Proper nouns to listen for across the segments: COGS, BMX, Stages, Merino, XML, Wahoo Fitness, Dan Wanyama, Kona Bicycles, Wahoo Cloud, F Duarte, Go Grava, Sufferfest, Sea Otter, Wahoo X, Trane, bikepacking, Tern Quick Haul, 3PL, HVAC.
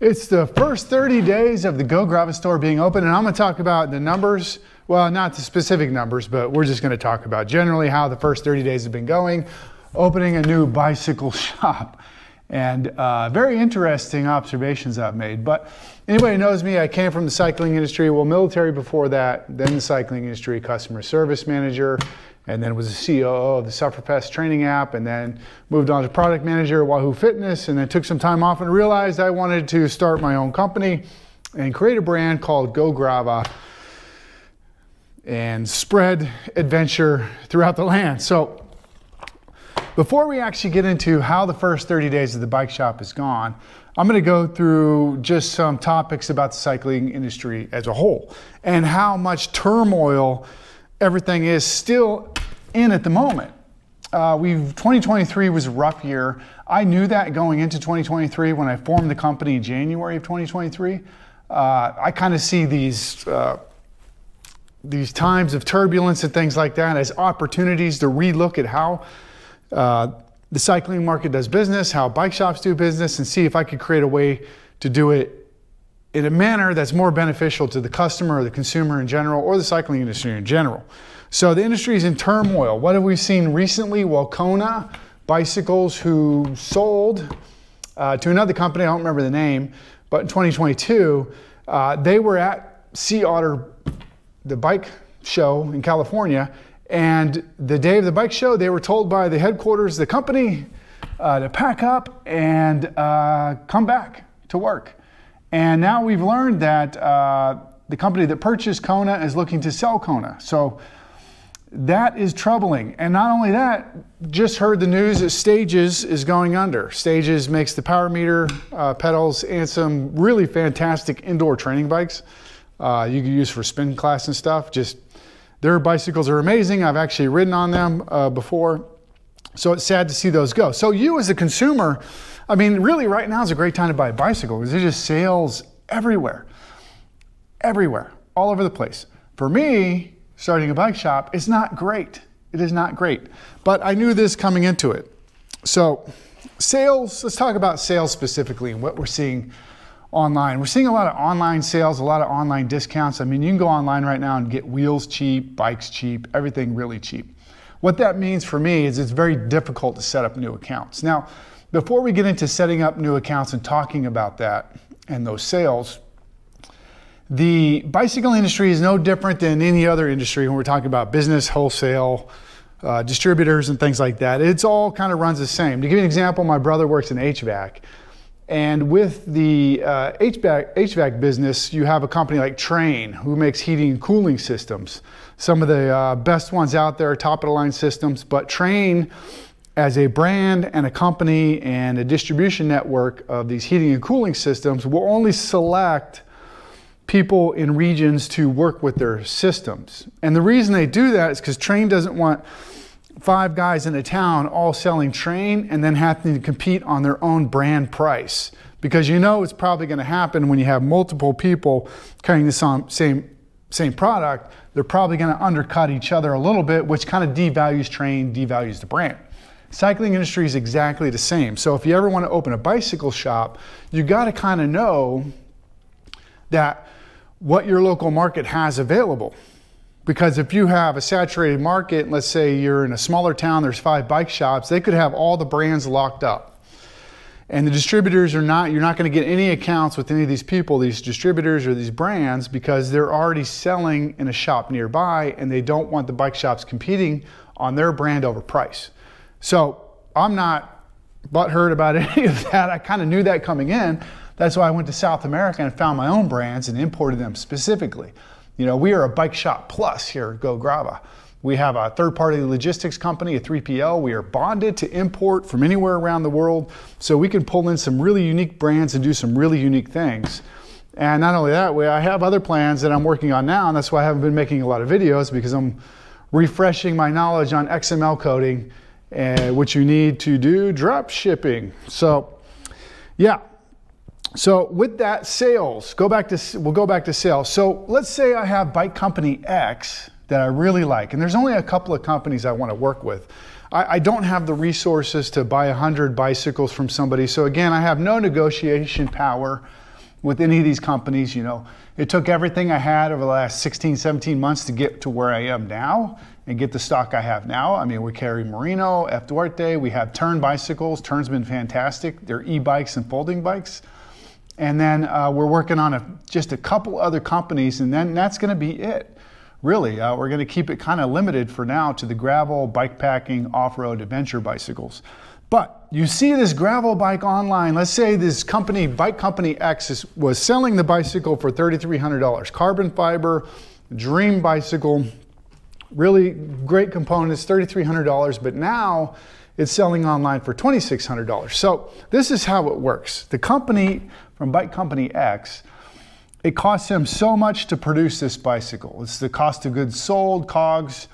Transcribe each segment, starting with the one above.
It's the first 30 days of the Go Grava store being open, and I'm gonna talk about the numbers. Well, not the specific numbers, but we're just gonna talk about generally how the first 30 days have been going, opening a new bicycle shop. And very interesting observations I've made. But anybody who knows me, I came from the cycling industry, well, military before that, then the cycling industry, customer service manager, and then was the COO of the Sufferfest training app, and then moved on to product manager at Wahoo Fitness, and then took some time off and realized I wanted to start my own company and create a brand called Go Grava and spread adventure throughout the land. So, before we actually get into how the first 30 days of the bike shop is gone, I'm gonna go through just some topics about the cycling industry as a whole and how much turmoil everything is still in at the moment. 2023 was a rough year. I knew that going into 2023 when I formed the company in January of 2023. I kind of see these times of turbulence and things like that as opportunities to relook at how the cycling market does business, how bike shops do business, and see if I could create a way to do it in a manner that's more beneficial to the customer or the consumer in general or the cycling industry in general. So the industry is in turmoil. What have we seen recently? Well, Kona Bicycles, who sold to another company, I don't remember the name, but in 2022, they were at Sea Otter, the bike show in California, and the day of the bike show, they were told by the headquarters of the company to pack up and come back to work. And now we've learned that the company that purchased Kona is looking to sell Kona. So that is troubling. And not only that, just heard the news that Stages is going under. Stages makes the power meter pedals and some really fantastic indoor training bikes you can use for spin class and stuff. Their bicycles are amazing. I've actually ridden on them before. So it's sad to see those go. So you as a consumer, I mean, really right now is a great time to buy a bicycle because there's just sales everywhere. Everywhere, all over the place. For me, starting a bike shop is not great. It is not great. But I knew this coming into it. So sales, let's talk about sales specifically and what we're seeing online. We're seeing a lot of online sales, a lot of online discounts. I mean, you can go online right now and get wheels cheap, bikes cheap, everything really cheap. What that means for me is it's very difficult to set up new accounts. Now, before we get into setting up new accounts and talking about that and those sales, the bicycle industry is no different than any other industry when we're talking about business, wholesale, distributors and things like that. It's all kind of runs the same. To give you an example, my brother works in HVAC. And with the HVAC business, you have a company like Trane, who makes heating and cooling systems. Some of the best ones out there, top of the line systems, but Trane as a brand and a company and a distribution network of these heating and cooling systems will only select people in regions to work with their systems. And the reason they do that is because Trane doesn't want five guys in a town all selling Trane and then having to compete on their own brand price, because you know it's probably going to happen when you have multiple people carrying the same product. They're probably going to undercut each other a little bit, which kind of devalues Trane, devalues the brand. Cycling industry is exactly the same. So if you ever want to open a bicycle shop, you got to kind of know that what your local market has available. Because if you have a saturated market, let's say you're in a smaller town, there's five bike shops, they could have all the brands locked up. And the distributors are not, you're not gonna get any accounts with any of these people, these distributors or these brands, because they're already selling in a shop nearby and they don't want the bike shops competing on their brand over price. So I'm not butthurt about any of that. I kind of knew that coming in. That's why I went to South America and found my own brands and imported them specifically. You know, we are a bike shop plus here at Go Grava. We have a third-party logistics company, a 3PL. We are bonded to import from anywhere around the world, so we can pull in some really unique brands and do some really unique things. And not only that, I have other plans that I'm working on now, and that's why I haven't been making a lot of videos, because I'm refreshing my knowledge on XML coding, which you need to do drop shipping. So, yeah. So with that, sales, we'll go back to sales. So let's say I have bike company X that I really like, and there's only a couple of companies I want to work with. I don't have the resources to buy 100 bicycles from somebody. So again, I have no negotiation power with any of these companies, you know, it took everything I had over the last 16, 17 months to get to where I am now and get the stock I have now. I mean, we carry Merino, F Duarte, we have Tern bicycles. Tern's been fantastic. They're e-bikes and folding bikes. And then we're working on just a couple other companies, and then that's gonna be it. Really, we're gonna keep it kind of limited for now to the gravel, bike packing, off-road adventure bicycles. But you see this gravel bike online. Let's say this company, Bike Company X, was selling the bicycle for $3,300. Carbon fiber, dream bicycle, really great components, $3,300. But now it's selling online for $2,600. So this is how it works. The company from Bike Company X, it costs them so much to produce this bicycle. It's the cost of goods sold, COGS,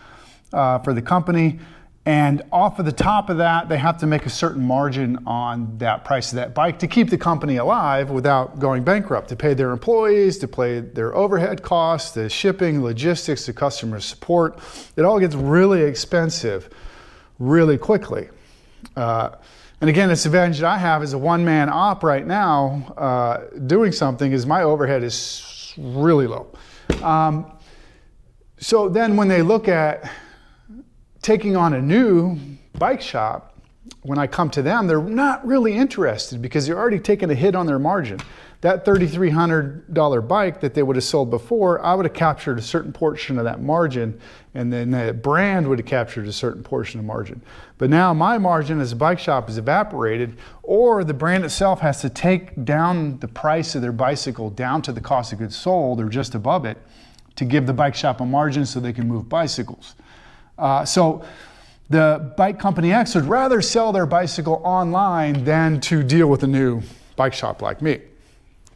for the company. And off of the top of that, they have to make a certain margin on that price of that bike to keep the company alive without going bankrupt, to pay their employees, to pay their overhead costs, the shipping, logistics, the customer support. It all gets really expensive really quickly. And again, this advantage that I have as a one-man op right now doing something is my overhead is really low. So then when they look at taking on a new bike shop, when I come to them, they're not really interested because they're already taking a hit on their margin. That $3,300 bike that they would have sold before, I would have captured a certain portion of that margin, and then the brand would have captured a certain portion of margin. But now my margin as a bike shop is evaporated, or the brand itself has to take down the price of their bicycle down to the cost of goods sold or just above it to give the bike shop a margin so they can move bicycles. So the Bike Company X would rather sell their bicycle online than to deal with a new bike shop like me,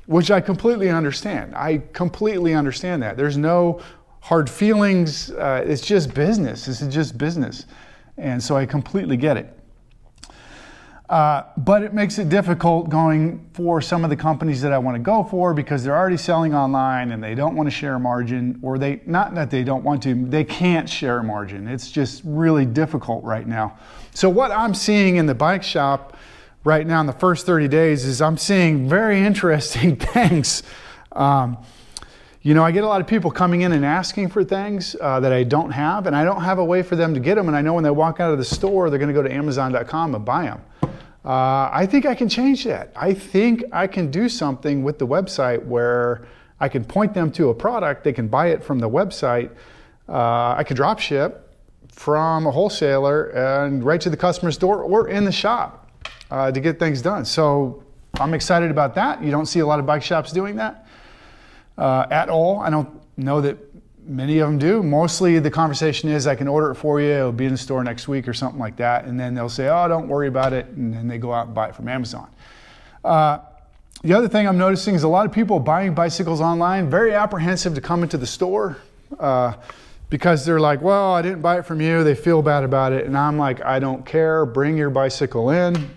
which I completely understand. I completely understand that. There's no hard feelings. It's just business. This is just business. And so I completely get it. But it makes it difficult going for some of the companies that I want to go for because they're already selling online and they don't want to share a margin, or they, not that they don't want to, they can't share a margin. It's just really difficult right now. So what I'm seeing in the bike shop right now in the first 30 days is I'm seeing very interesting things. You know, I get a lot of people coming in and asking for things that I don't have, and I don't have a way for them to get them. And I know when they walk out of the store, they're going to go to Amazon.com and buy them. I think I can change that. I think I can do something with the website where I can point them to a product, they can buy it from the website. I could drop ship from a wholesaler and right to the customer's door or in the shop to get things done. So I'm excited about that. You don't see a lot of bike shops doing that at all. I don't know that many of them do. Mostly the conversation is, I can order it for you, it'll be in the store next week or something like that. And then they'll say, oh, don't worry about it. And then they go out and buy it from Amazon. The other thing I'm noticing is a lot of people buying bicycles online, very apprehensive to come into the store because they're like, well, I didn't buy it from you. They feel bad about it. And I'm like, I don't care. Bring your bicycle in.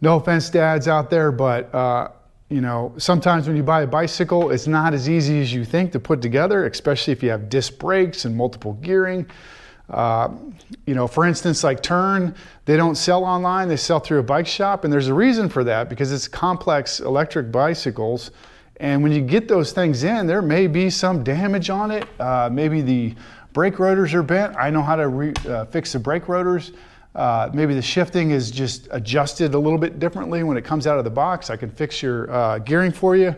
No offense, dads out there, but you know, sometimes when you buy a bicycle, it's not as easy as you think to put together, especially if you have disc brakes and multiple gearing. You know, for instance, like Tern, they don't sell online, they sell through a bike shop. And there's a reason for that, because it's complex electric bicycles. And when you get those things in, there may be some damage on it. Maybe the brake rotors are bent. I know how to fix the brake rotors. Maybe the shifting is just adjusted a little bit differently when it comes out of the box. I can fix your gearing for you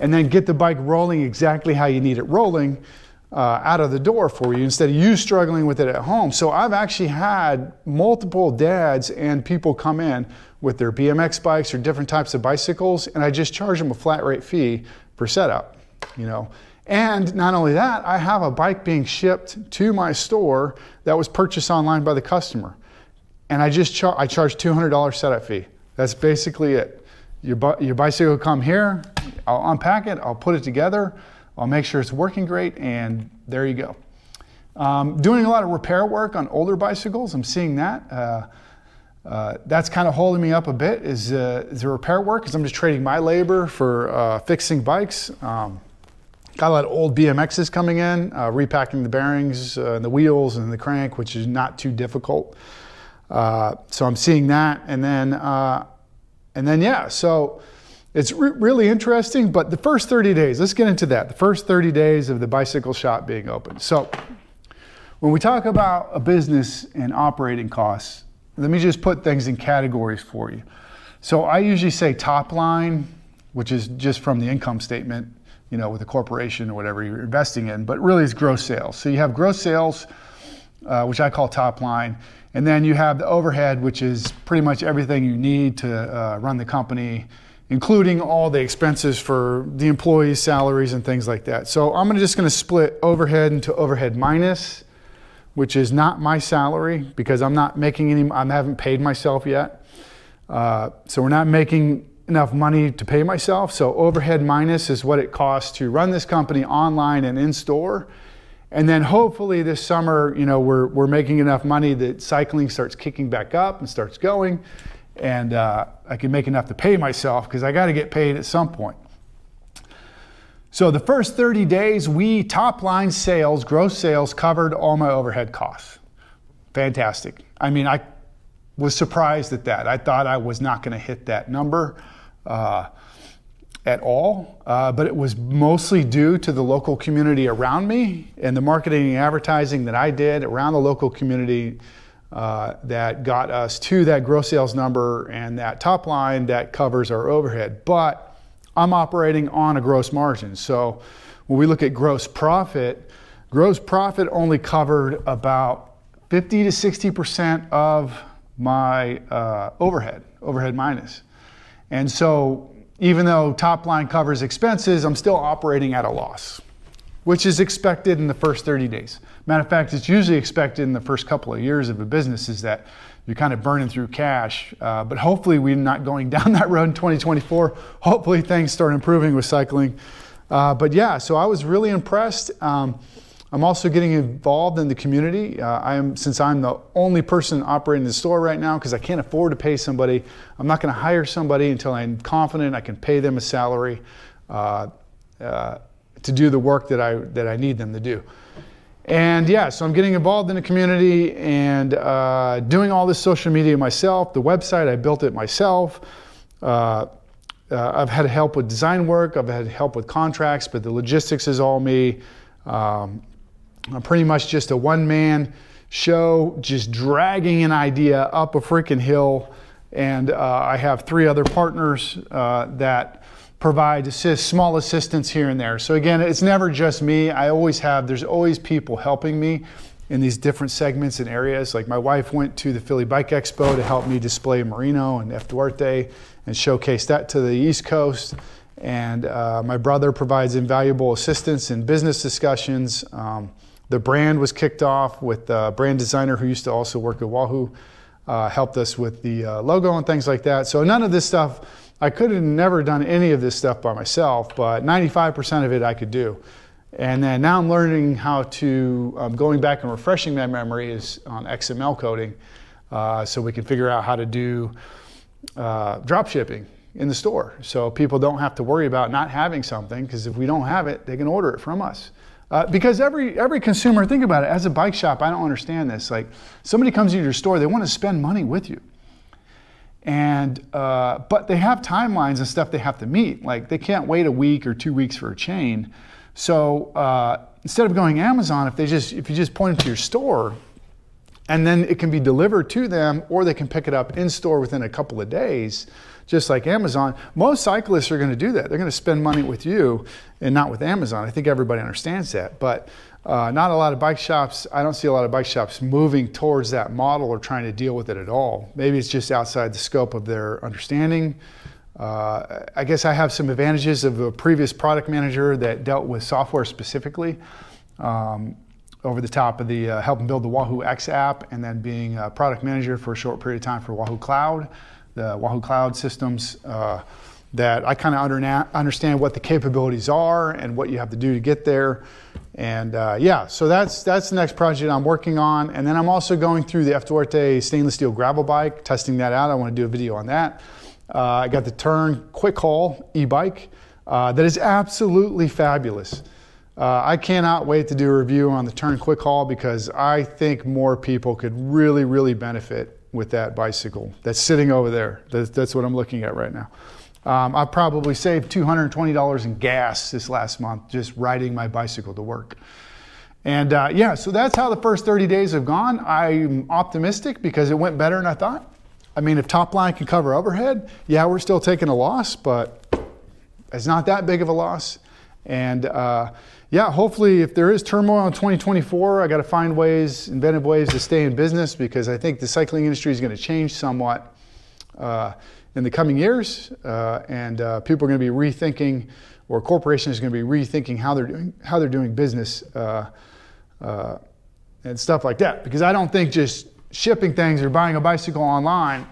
and then get the bike rolling exactly how you need it rolling out of the door for you instead of you struggling with it at home. So I've actually had multiple dads and people come in with their BMX bikes or different types of bicycles, and I just charge them a flat rate fee for setup, you know. And not only that, I have a bike being shipped to my store that was purchased online by the customer. And I charge $200 setup fee. That's basically it. Your bicycle will come here, I'll unpack it, I'll put it together, I'll make sure it's working great, and there you go. Doing a lot of repair work on older bicycles, I'm seeing that. That's kind of holding me up a bit, is the repair work, because I'm just trading my labor for fixing bikes. Got a lot of old BMXs coming in, repacking the bearings, and the wheels, and the crank, which is not too difficult. So I'm seeing that, and then yeah, so It's really interesting, but the first 30 days, let's get into that. The first 30 days of the bicycle shop being open. So when we talk about a business and operating costs, let me just put things in categories for you. So I usually say top line, which is just from the income statement, you know, with a corporation or whatever you're investing in, but really it's gross sales. So you have gross sales, which I call top line. And then you have the overhead, which is pretty much everything you need to run the company, including all the expenses for the employees' salaries and things like that. So I'm just gonna split overhead into overhead minus, which is not my salary because I'm not making any, I haven't paid myself yet. So we're not making enough money to pay myself. So overhead minus is what it costs to run this company online and in store. And then hopefully this summer, you know, we're making enough money that cycling starts kicking back up and starts going. And I can make enough to pay myself because I got to get paid at some point. So the first 30 days, we top line sales, gross sales covered all my overhead costs. Fantastic. I mean, I was surprised at that. I thought I was not going to hit that number at all, but it was mostly due to the local community around me and the marketing and advertising that I did around the local community that got us to that gross sales number and that top line that covers our overhead. But I'm operating on a gross margin. So when we look at gross profit only covered about 50 to 60% of my overhead minus. And so even though top line covers expenses, I'm still operating at a loss, which is expected in the first 30 days. Matter of fact, it's usually expected in the first couple of years of a business is that you're kind of burning through cash, but hopefully we're not going down that road in 2024. Hopefully things start improving with cycling. But yeah, so I was really impressed. I'm also getting involved in the community. Since I'm the only person operating the store right now, because I can't afford to pay somebody, I'm not gonna hire somebody until I'm confident I can pay them a salary. To do the work that I need them to do. And yeah, so I'm getting involved in the community and doing all this social media myself. The website, I built it myself. I've had help with design work. I've had help with contracts, but the logistics is all me. I'm pretty much just a one-man show, just dragging an idea up a freaking hill. And I have three other partners that provide small assistance here and there. So again, it's never just me. There's always people helping me in these different segments and areas. Like my wife went to the Philly Bike Expo to help me display Merino and F Duarte and showcase that to the East Coast. And my brother provides invaluable assistance in business discussions. The brand was kicked off with a brand designer who used to also work at Wahoo, helped us with the logo and things like that. So none of this stuff, I could have never done any of this stuff by myself, but 95% of it I could do. And then now I'm learning how to, going back and refreshing that memory is on XML coding, so we can figure out how to do drop shipping in the store. So people don't have to worry about not having something, because if we don't have it, they can order it from us. Because every consumer, think about it, as a bike shop, I don't understand this. Like, somebody comes into your store, they want to spend money with you. And but they have timelines and stuff they have to meet. Like, they can't wait a week or 2 weeks for a chain. So instead of going Amazon, if you just point them to your store, and then it can be delivered to them, or they can pick it up in store within a couple of days, just like Amazon. Most cyclists are going to do that. They're going to spend money with you and not with Amazon. I think everybody understands that, but not a lot of bike shops, I don't see a lot of bike shops moving towards that model or trying to deal with it at all. Maybe it's just outside the scope of their understanding. I guess I have some advantages of a previous product manager that dealt with software specifically, over the top of the helping build the Wahoo X app, and then being a product manager for a short period of time for Wahoo Cloud, the Wahoo Cloud systems, that I kind of understand what the capabilities are and what you have to do to get there. And yeah, so that's the next project I'm working on. And then I'm also going through the F Duarte stainless steel gravel bike, testing that out. I want to do a video on that. I got the Tern Quick Haul e-bike that is absolutely fabulous. I cannot wait to do a review on the Tern Quick Haul, because I think more people could really, really benefit with that bicycle that's sitting over there. That's what I'm looking at right now. I probably saved $220 in gas this last month just riding my bicycle to work. And yeah, so that's how the first 30 days have gone. I'm optimistic because it went better than I thought. I mean, if top line can cover overhead, yeah, we're still taking a loss, but it's not that big of a loss. And yeah, hopefully if there is turmoil in 2024, I got to find ways, inventive ways to stay in business, because I think the cycling industry is going to change somewhat in the coming years. And people are going to be rethinking, or corporations are going to be rethinking how they're doing business and stuff like that. Because I don't think just shipping things or buying a bicycle online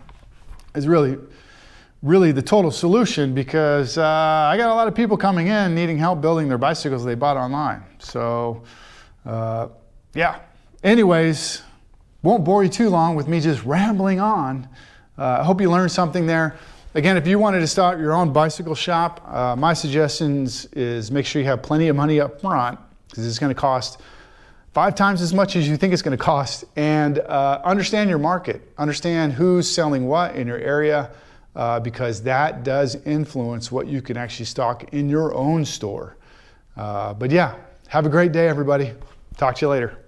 is really the total solution, because I got a lot of people coming in needing help building their bicycles they bought online. So yeah, anyways, won't bore you too long with me just rambling on. I hope you learned something there. Again, if you wanted to start your own bicycle shop, my suggestions is make sure you have plenty of money up front, because it's going to cost 5 times as much as you think it's going to cost. And understand your market, understand who's selling what in your area, because that does influence what you can actually stock in your own store. But yeah, have a great day, everybody. Talk to you later.